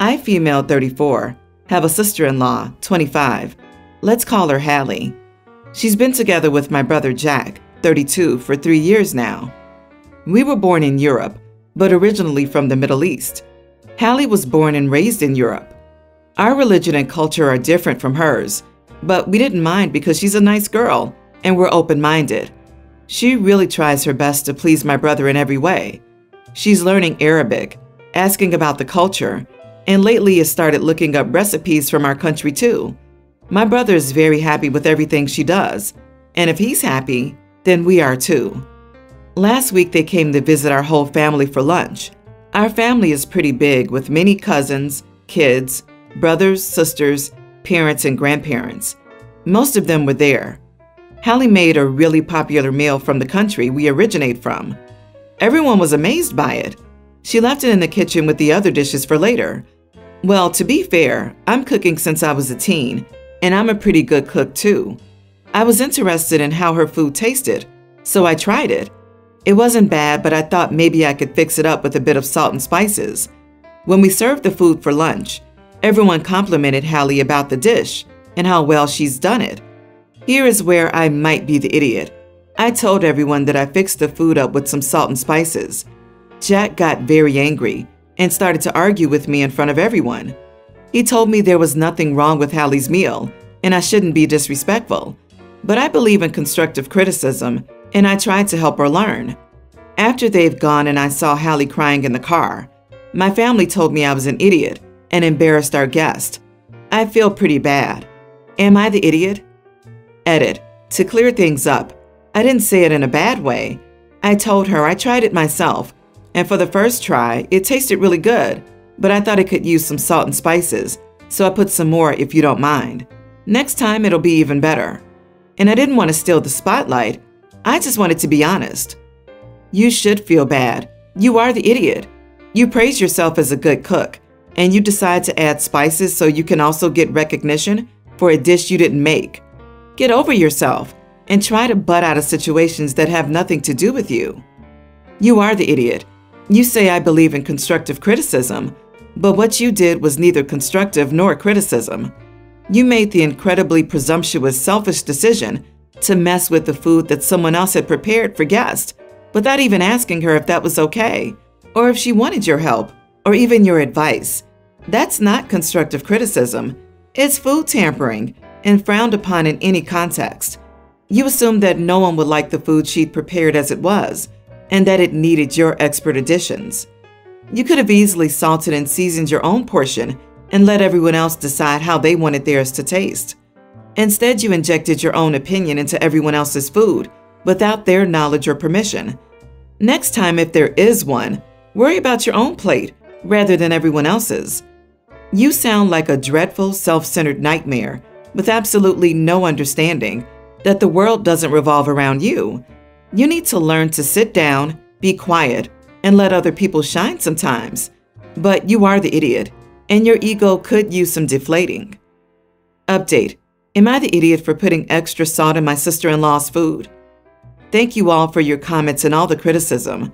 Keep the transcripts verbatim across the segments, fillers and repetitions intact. I, female thirty-four, have a sister-in-law, twenty-five. Let's call her Hallie. She's been together with my brother Jack, thirty-two, for three years now. We were born in Europe, but originally from the Middle East. Hallie was born and raised in Europe. Our religion and culture are different from hers, but we didn't mind because she's a nice girl and we're open-minded. She really tries her best to please my brother in every way. She's learning Arabic, asking about the culture, and lately has started looking up recipes from our country too. My brother is very happy with everything she does, and if he's happy, then we are too. Last week they came to visit our whole family for lunch. Our family is pretty big with many cousins, kids, brothers, sisters, parents, and grandparents. Most of them were there. Hallie made a really popular meal from the country we originate from. Everyone was amazed by it. She left it in the kitchen with the other dishes for later. Well, to be fair, I'm cooking since I was a teen, and I'm a pretty good cook too. I was interested in how her food tasted, so I tried it. It wasn't bad, but I thought maybe I could fix it up with a bit of salt and spices. When we served the food for lunch, everyone complimented Hallie about the dish and how well she's done it. Here is where I might be the idiot. I told everyone that I fixed the food up with some salt and spices. Jack got very angry and started to argue with me in front of everyone. He told me there was nothing wrong with Hallie's meal and I shouldn't be disrespectful. But I believe in constructive criticism and I tried to help her learn. After they've gone and I saw Hallie crying in the car, my family told me I was an idiot and embarrassed our guest. I feel pretty bad. Am I the idiot? Edit. To clear things up, I didn't say it in a bad way. I told her I tried it myself, and for the first try, it tasted really good, but I thought it could use some salt and spices, so I put some more if you don't mind. Next time it'll be even better. And I didn't want to steal the spotlight, I just wanted to be honest. You should feel bad. You are the idiot. You praise yourself as a good cook, and you decide to add spices so you can also get recognition for a dish you didn't make. Get over yourself and try to butt out of situations that have nothing to do with you. You are the idiot. You say I believe in constructive criticism, but what you did was neither constructive nor criticism. You made the incredibly presumptuous, selfish decision to mess with the food that someone else had prepared for guests without even asking her if that was okay, or if she wanted your help, or even your advice. That's not constructive criticism. It's food tampering and frowned upon in any context. You assumed that no one would like the food she'd prepared as it was, and that it needed your expert additions. You could have easily salted and seasoned your own portion and let everyone else decide how they wanted theirs to taste. Instead, you injected your own opinion into everyone else's food without their knowledge or permission. Next time, if there is one, worry about your own plate rather than everyone else's. You sound like a dreadful, self-centered nightmare with absolutely no understanding that the world doesn't revolve around you. You need to learn to sit down, be quiet, and let other people shine sometimes. But you are the idiot, and your ego could use some deflating. Update. Am I the idiot for putting extra salt in my sister-in-law's food? Thank you all for your comments and all the criticism.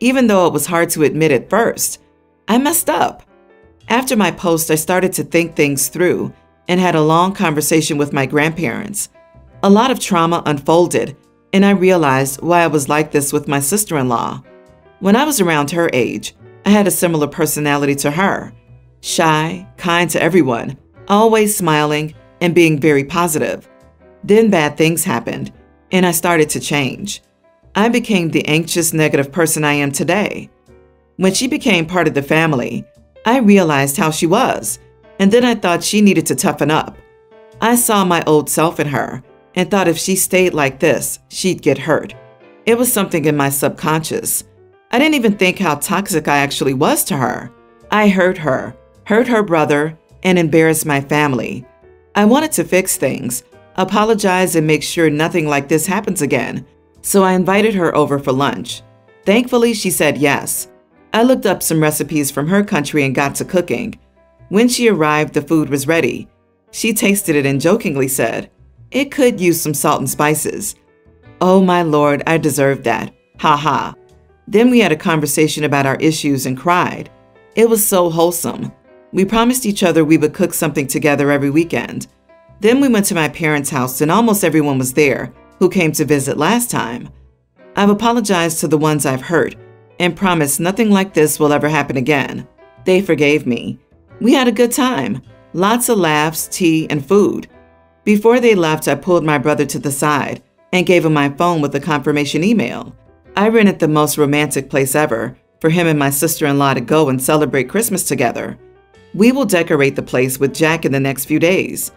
Even though it was hard to admit at first, I messed up. After my post, I started to think things through and had a long conversation with my grandparents. A lot of trauma unfolded, and I realized why I was like this with my sister-in-law. When I was around her age, I had a similar personality to her. Shy, kind to everyone, always smiling, and being very positive. Then bad things happened, and I started to change. I became the anxious, negative person I am today. When she became part of the family, I realized how she was, and then I thought she needed to toughen up. I saw my old self in her and thought if she stayed like this, she'd get hurt. It was something in my subconscious. I didn't even think how toxic I actually was to her. I hurt her, hurt her brother, and embarrassed my family. I wanted to fix things, apologize, and make sure nothing like this happens again, so I invited her over for lunch. Thankfully, she said yes. I looked up some recipes from her country and got to cooking. When she arrived, the food was ready. She tasted it and jokingly said, "It could use some salt and spices." Oh my lord, I deserved that. Ha ha. Then we had a conversation about our issues and cried. It was so wholesome. We promised each other we would cook something together every weekend. Then we went to my parents' house and almost everyone was there who came to visit last time. I've apologized to the ones I've hurt and promised nothing like this will ever happen again. They forgave me. We had a good time. Lots of laughs, tea, and food. Before they left, I pulled my brother to the side and gave him my phone with a confirmation email. I rented the most romantic place ever for him and my sister-in-law to go and celebrate Christmas together. We will decorate the place with Jack in the next few days.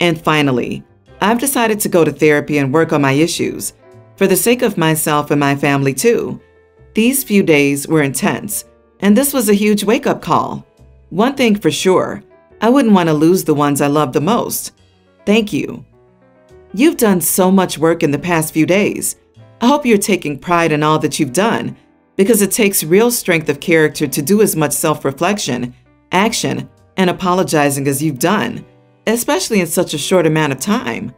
And finally, I've decided to go to therapy and work on my issues for the sake of myself and my family too. These few days were intense, and this was a huge wake-up call. One thing for sure, I wouldn't want to lose the ones I love the most. Thank you. You've done so much work in the past few days. I hope you're taking pride in all that you've done, because it takes real strength of character to do as much self-reflection, action, and apologizing as you've done, especially in such a short amount of time.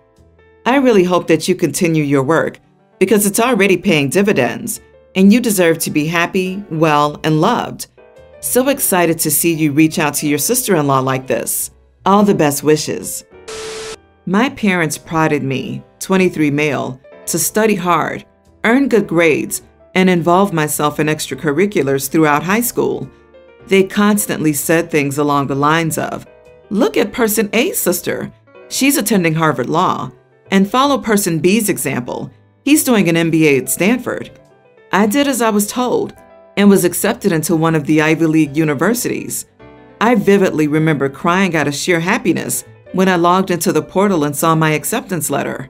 I really hope that you continue your work, because it's already paying dividends, and you deserve to be happy, well, and loved. So excited to see you reach out to your sister-in-law like this. All the best wishes. My parents prodded me, twenty-three male, to study hard, earn good grades, and involve myself in extracurriculars throughout high school. They constantly said things along the lines of, "Look at person A's sister. She's attending Harvard Law. And follow person B's example. He's doing an M B A at Stanford." I did as I was told and was accepted into one of the Ivy League universities. I vividly remember crying out of sheer happiness when I logged into the portal and saw my acceptance letter.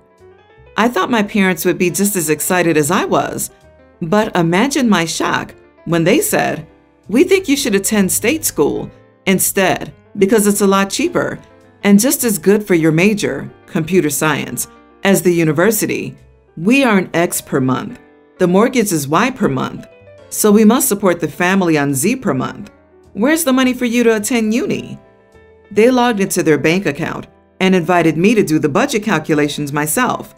I thought my parents would be just as excited as I was, but imagine my shock when they said, "We think you should attend state school instead because it's a lot cheaper and just as good for your major, computer science, as the university. We earn X per month. The mortgage is Y per month. So we must support the family on Z per month. Where's the money for you to attend uni?" They logged into their bank account and invited me to do the budget calculations myself.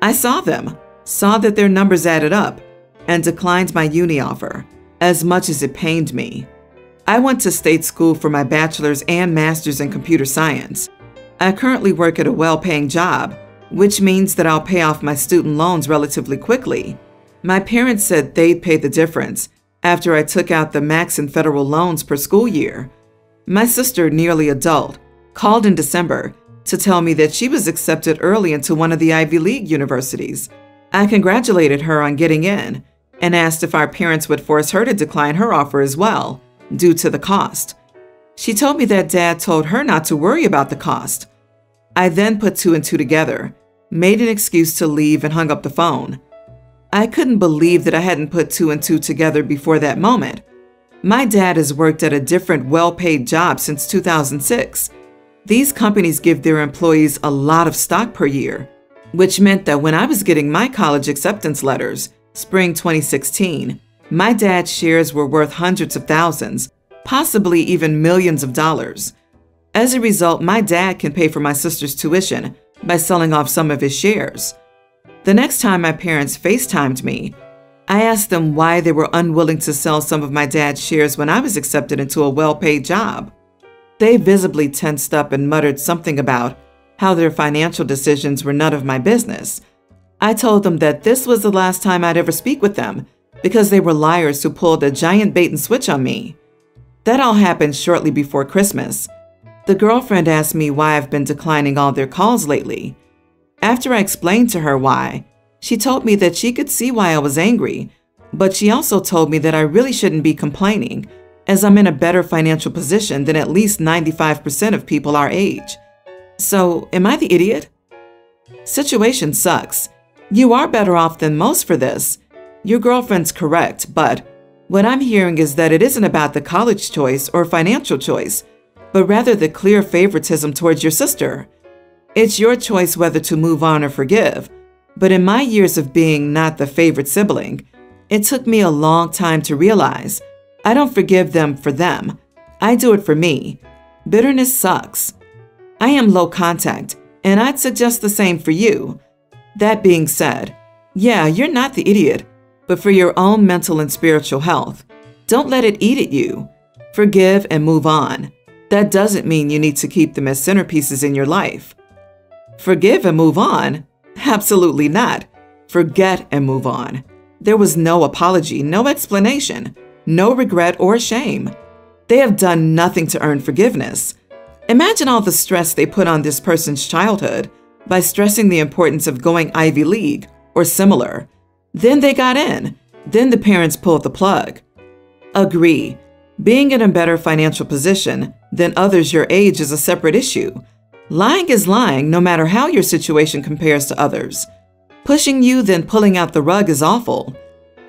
I saw them, saw that their numbers added up, and declined my uni offer, as much as it pained me. I went to state school for my bachelor's and master's in computer science. I currently work at a well-paying job, which means that I'll pay off my student loans relatively quickly. My parents said they'd pay the difference after I took out the max in federal loans per school year. My sister, nearly adult, called in December to tell me that she was accepted early into one of the Ivy League universities. I congratulated her on getting in and asked if our parents would force her to decline her offer as well, due to the cost. She told me that Dad told her not to worry about the cost. I then put two and two together, made an excuse to leave, and hung up the phone. I couldn't believe that I hadn't put two and two together before that moment. My dad has worked at a different well-paid job since two thousand six. These companies give their employees a lot of stock per year, which meant that when I was getting my college acceptance letters, spring twenty sixteen, my dad's shares were worth hundreds of thousands, possibly even millions of dollars. As a result, my dad can pay for my sister's tuition by selling off some of his shares. The next time my parents FaceTimed me, I asked them why they were unwilling to sell some of my dad's shares when I was accepted into a well-paid job. They visibly tensed up and muttered something about how their financial decisions were none of my business. I told them that this was the last time I'd ever speak with them because they were liars who pulled a giant bait and switch on me. That all happened shortly before Christmas. The girlfriend asked me why I've been declining all their calls lately. After I explained to her why, she told me that she could see why I was angry, but she also told me that I really shouldn't be complaining, as I'm in a better financial position than at least ninety-five percent of people our age. So, am I the idiot? Situation sucks. You are better off than most for this. Your girlfriend's correct, but what I'm hearing is that it isn't about the college choice or financial choice, but rather the clear favoritism towards your sister. It's your choice whether to move on or forgive, but in my years of being not the favorite sibling, it took me a long time to realize I don't forgive them for them. I do it for me. Bitterness sucks. I am low contact, and I'd suggest the same for you. That being said, yeah, you're not the idiot, but for your own mental and spiritual health, don't let it eat at you. Forgive and move on. That doesn't mean you need to keep them as centerpieces in your life. Forgive and move on? Absolutely not. Forget and move on. There was no apology, no explanation, no regret or shame. They have done nothing to earn forgiveness. Imagine all the stress they put on this person's childhood by stressing the importance of going Ivy League or similar. Then they got in. Then the parents pulled the plug. Agree. Being in a better financial position than others your age is a separate issue. Lying is lying no matter how your situation compares to others. Pushing you then pulling out the rug is awful.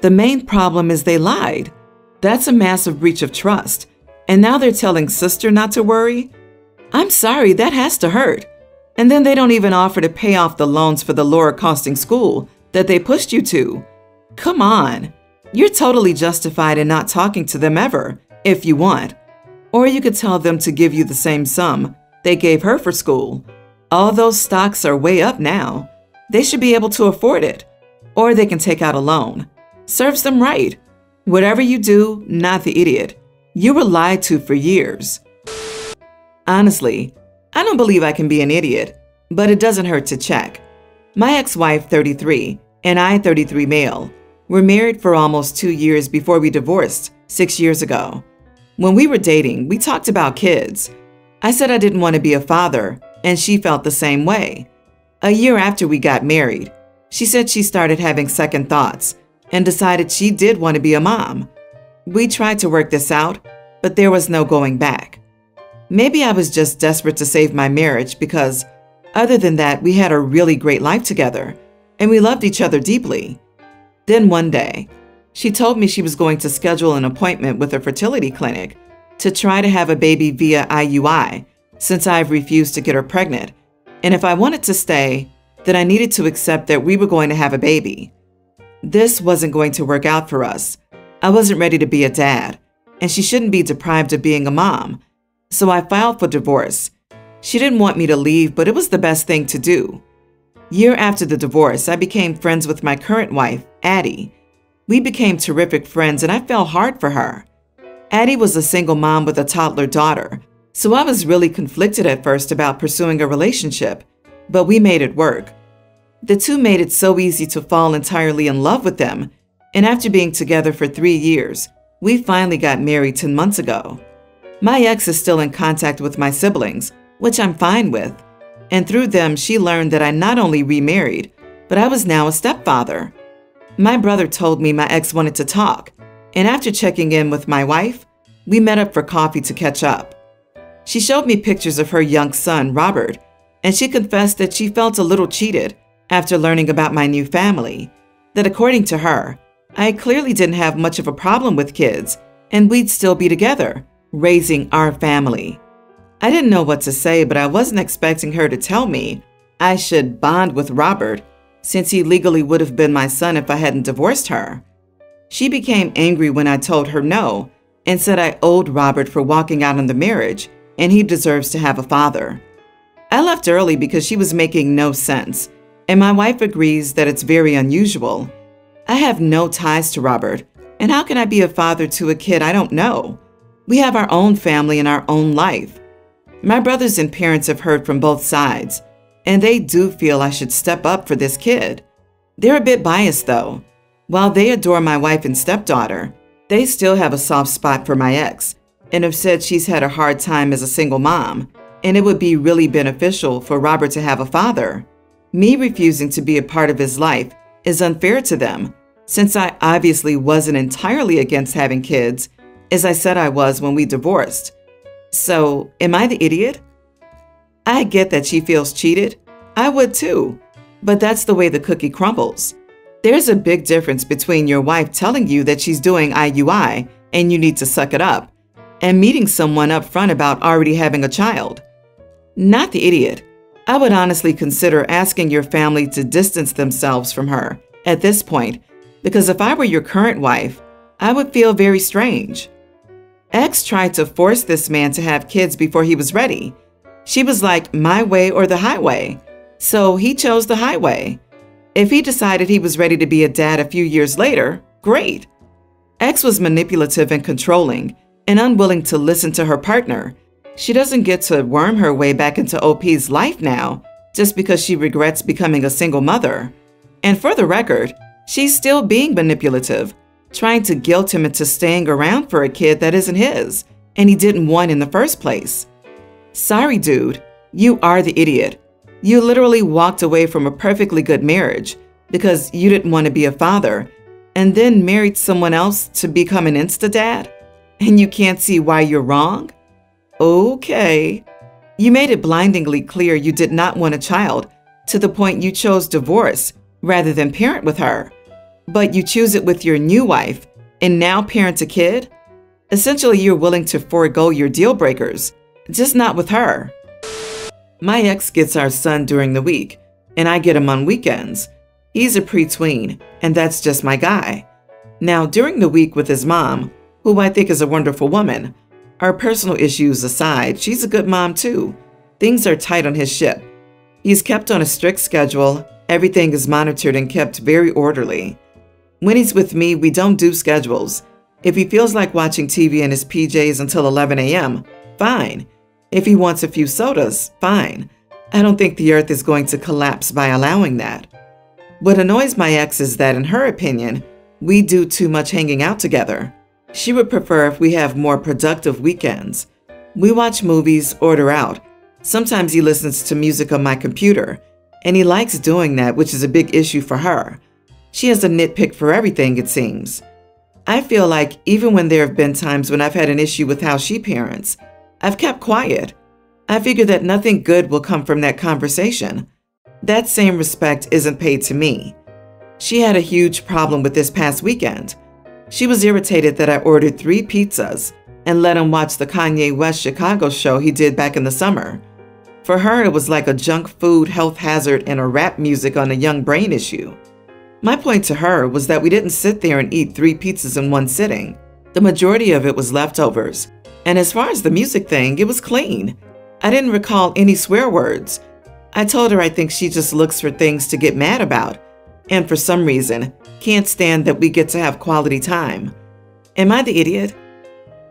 The main problem is they lied. That's a massive breach of trust. And now they're telling sister not to worry? I'm sorry, that has to hurt. And then they don't even offer to pay off the loans for the lower costing school that they pushed you to. Come on. You're totally justified in not talking to them ever, if you want. Or you could tell them to give you the same sum they gave her for school. All those stocks are way up now. They should be able to afford it. Or they can take out a loan. Serves them right. Whatever you do, not the idiot. You were lied to for years. Honestly, I don't believe I can be an idiot, but it doesn't hurt to check. My ex-wife, thirty-three, and I, thirty-three male, were married for almost two years before we divorced six years ago. When we were dating, we talked about kids. I said I didn't want to be a father, and she felt the same way. A year after we got married, she said she started having second thoughts and decided she did want to be a mom. We tried to work this out, but there was no going back. Maybe I was just desperate to save my marriage because, other than that, we had a really great life together, and we loved each other deeply. Then one day, she told me she was going to schedule an appointment with a fertility clinic to try to have a baby via I U I, since I've refused to get her pregnant, and if I wanted to stay, then I needed to accept that we were going to have a baby. This wasn't going to work out for us. I wasn't ready to be a dad, and she shouldn't be deprived of being a mom. So I filed for divorce. She didn't want me to leave, but it was the best thing to do. Year after the divorce, I became friends with my current wife, Addie. We became terrific friends, and I fell hard for her. Addie was a single mom with a toddler daughter, so I was really conflicted at first about pursuing a relationship, but we made it work. The two made it so easy to fall entirely in love with them. And after being together for three years, we finally got married ten months ago. My ex is still in contact with my siblings, which I'm fine with. And through them, she learned that I not only remarried, but I was now a stepfather. My brother told me my ex wanted to talk, and after checking in with my wife, we met up for coffee to catch up. She showed me pictures of her young son, Robert, and she confessed that she felt a little cheated after learning about my new family, that according to her, I clearly didn't have much of a problem with kids, and we'd still be together, raising our family. I didn't know what to say, but I wasn't expecting her to tell me I should bond with Robert, since he legally would have been my son if I hadn't divorced her. She became angry when I told her no, and said I owed Robert for walking out on the marriage, and he deserves to have a father. I left early because she was making no sense, and my wife agrees that it's very unusual. I have no ties to Robert, and how can I be a father to a kid I don't know? We have our own family and our own life. My brothers and parents have heard from both sides, and they do feel I should step up for this kid. They're a bit biased though. While they adore my wife and stepdaughter, they still have a soft spot for my ex, and have said she's had a hard time as a single mom, and it would be really beneficial for Robert to have a father. Me refusing to be a part of his life is unfair to them, since I obviously wasn't entirely against having kids, as I said I was when we divorced. So, am I the idiot? I get that she feels cheated. I would too. But that's the way the cookie crumbles. There's a big difference between your wife telling you that she's doing I U I and you need to suck it up, and meeting someone up front about already having a child. Not the idiot. I would honestly consider asking your family to distance themselves from her at this point, because if I were your current wife, I would feel very strange. Ex tried to force this man to have kids before he was ready. She was like, my way or the highway. So he chose the highway. If he decided he was ready to be a dad a few years later, great. Ex was manipulative and controlling and unwilling to listen to her partner, She doesn't get to worm her way back into O P's life now just because she regrets becoming a single mother. And for the record, she's still being manipulative, trying to guilt him into staying around for a kid that isn't his and he didn't want in the first place. Sorry, dude, you are the idiot. You literally walked away from a perfectly good marriage because you didn't want to be a father and then married someone else to become an insta-dad? And you can't see why you're wrong? Okay. You made it blindingly clear you did not want a child to the point you chose divorce rather than parent with her. But you choose it with your new wife and now parent a kid? Essentially, you're willing to forego your deal breakers, just not with her. My ex gets our son during the week and I get him on weekends. He's a preteen and that's just my guy. Now, during the week with his mom, who I think is a wonderful woman, our personal issues aside, she's a good mom too. Things are tight on his ship. He's kept on a strict schedule. Everything is monitored and kept very orderly. When he's with me, we don't do schedules. If he feels like watching T V in his P Js until eleven A M, fine. If he wants a few sodas, fine. I don't think the earth is going to collapse by allowing that. What annoys my ex is that, in her opinion, we do too much hanging out together. She would prefer if we have more productive weekends. We watch movies, order out. Sometimes he listens to music on my computer, and he likes doing that, which is a big issue for her. She has a nitpick for everything, it seems. I feel like even when there have been times when I've had an issue with how she parents, I've kept quiet. I figure that nothing good will come from that conversation. That same respect isn't paid to me. She had a huge problem with this past weekend. She was irritated that I ordered three pizzas and let him watch the Kanye West Chicago show he did back in the summer. For her, it was like a junk food health hazard and a rap music on a young brain issue. My point to her was that we didn't sit there and eat three pizzas in one sitting. The majority of it was leftovers. And as far as the music thing, it was clean. I didn't recall any swear words. I told her I think she just looks for things to get mad about, and for some reason, can't stand that we get to have quality time. Am I the idiot?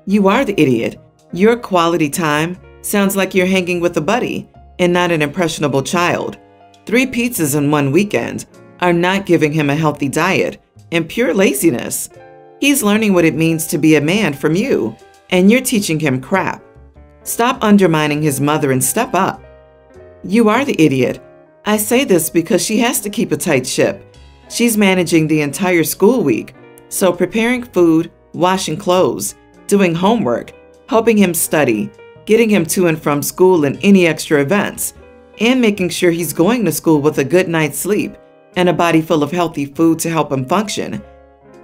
You are the idiot. Your quality time sounds like you're hanging with a buddy and not an impressionable child. Three pizzas in one weekend are not giving him a healthy diet and pure laziness. He's learning what it means to be a man from you, and you're teaching him crap. Stop undermining his mother and step up. You are the idiot. I say this because she has to keep a tight ship. She's managing the entire school week, so preparing food, washing clothes, doing homework, helping him study, getting him to and from school and any extra events, and making sure he's going to school with a good night's sleep and a body full of healthy food to help him function.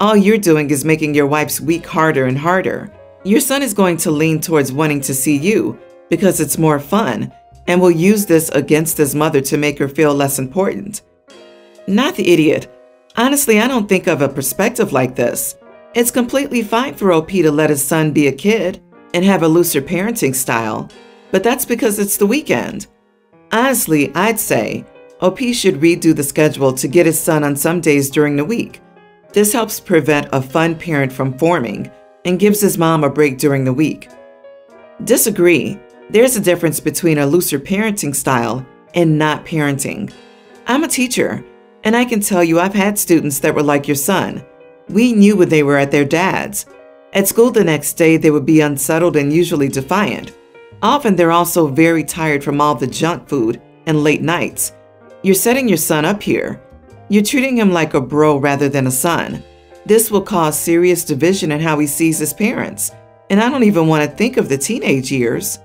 All you're doing is making your wife's week harder and harder. Your son is going to lean towards wanting to see you because it's more fun, and will use this against his mother to make her feel less important. Not the idiot. Honestly, I don't think of a perspective like this. It's completely fine for O P to let his son be a kid and have a looser parenting style, but that's because it's the weekend. Honestly, I'd say O P should redo the schedule to get his son on some days during the week. This helps prevent a fun parent from forming and gives his mom a break during the week. Disagree. There's a difference between a looser parenting style and not parenting. I'm a teacher, and I can tell you I've had students that were like your son. We knew when they were at their dad's. At school the next day, they would be unsettled and usually defiant. Often they're also very tired from all the junk food and late nights. You're setting your son up here. You're treating him like a bro rather than a son. This will cause serious division in how he sees his parents, and I don't even want to think of the teenage years.